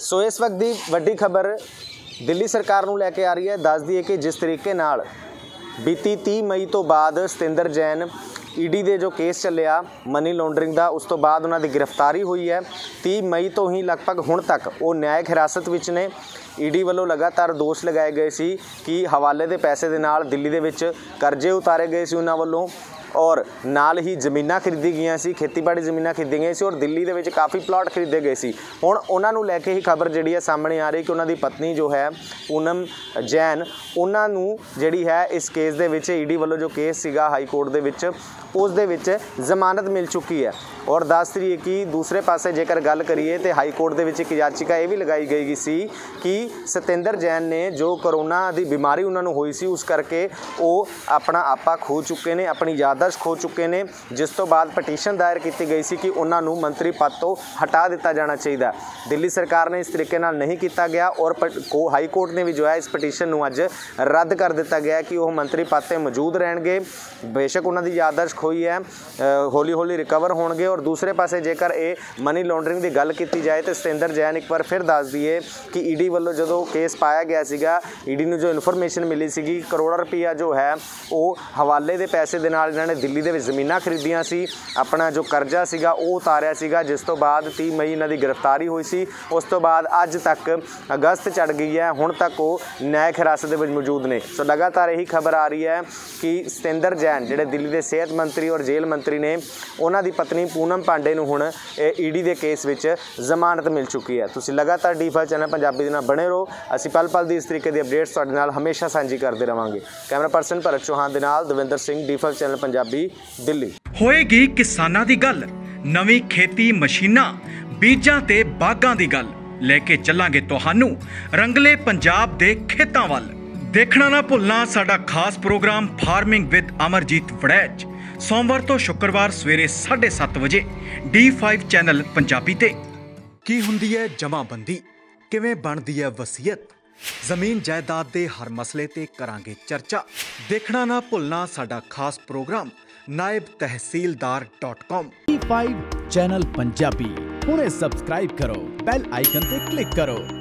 सो इस वक्त दी वड्डी खबर दिल्ली सरकार नूं लैके आ रही है। दस दीए कि जिस तरीके नाल बीती 30 मई तो बाद सत्येंद्र जैन ईडी दे जो केस चलिया मनी लॉन्ड्रिंग का, उस तो बाद उन्हां दी गिरफ्तारी हुई है। 30 मई तो ही लगभग हुण तक वो न्यायिक हिरासत विच ने। ईडी वालों लगातार दोष लगाए गए सी कि हवाले दे पैसे दे नाल दिल्ली दे विच करजे उतारे गए सी उन्हां वालों, और नाल ही जमीना खरीदी गई सी, खेतीबाड़ी जमीना खरीदी गई सी और दिल्ली दे विच काफ़ी प्लॉट खरीदे गए सी। हुण उन्हां नूं लैके ही खबर जिहड़ी है सामने आ रही कि उन्हां दी पत्नी जो है पूनम जैन, उन्हां नूं जिहड़ी है इस केस दे विच ईडी वालों जो केस सीगा हाई कोर्ट दे विच, उस दे विच जमानत मिल चुकी है। और दस तरीके की दूसरे पासे जेकर गल करिए तो हाई कोर्ट दे विच इक याचिका ये भी लगाई गई सी कि सत्येंद्र जैन ने जो करोना दी बीमारी उन्हां नूं होई सी उस करके वो अपना आपा खो चुके ने, अपनी याद दर्ज खो चुके हैं, जिस तो बाद पटीशन दायर की गई सी कि उन्होंने मंत्री पद तो हटा दिता जाना चाहिए। दिल्ली सरकार ने इस तरीके नाल नहीं किया गया और हाई कोर्ट ने भी जो है इस पटीशन अज रद्द कर दिता गया कि वह मंत्री पद से मौजूद रहेंगे, बेशक उन्होंने याददाश्त खोई है, हौली हौली रिकवर होंगे। और दूसरे पास जेकर ये मनी लॉन्ड्रिंग की गल की जाए तो सत्येंद्र जैन एक बार फिर दस दिए कि ईडी वालों जो केस पाया गया सीगा, ईडी को जो इनफॉर्मेशन मिली सी करोड़ रुपया जो है वो हवाले के पैसे के नाल ने दिल्ली दे जमीना खरीदियां सी, अपना जो कर्जा सीगा वो उतारिया सीगा, जिस तो बाद 30 मई इन्हां दी गिरफ्तारी हुई सी। उस तो बाद अज तक अगस्त चढ़ गई है, हुण तक वो न्यायिक हिरासत में मौजूद ने। सो लगातार यही खबर आ रही है कि सत्येंद्र जैन जिहड़े दिल्ली दे सेहत मंत्री और जेल मंत्री ने, उन्हां दी पत्नी पूनम पांडे नूं हुण ईडी दे केस विच जमानत मिल चुकी है। तुसीं लगातार D5 चैनल पंजाबी दे नाल बने रहो, असीं पल पल दी इस तरीके दी अपडेट्स तुहाडे नाल हमेशा सांझी करदे रहांगे। कैमरा पर्सन भरत चौहान दे नाल दविंदर सिंह, D5 चैनल पंजाबी, दिल्ली। होएगी किसानां दी गल, नवीं खेती मशीनां, बीजां ते बागां दी गल लेके चलांगे तुहानूं रंगले पंजाब दे खेतां वल। देखना ना भुलना साडा खास programme farming with Amarjeet Waraich, सोमवार तो शुक्रवार सवेरे 7:30 बजे D5 चैनल पंजाबी ते। की हुंदी है जमाबंदी, किवें बनदी है वसीयत, जमीन जायदाद के हर मसले ते करांगे चर्चा। देखना ना भुलना साडा खास प्रोग्राम नायब तहसीलदार .com। D5 चैनल पंजाबी पूरे सब्सक्राइब करो, बेल आइकन पे क्लिक करो।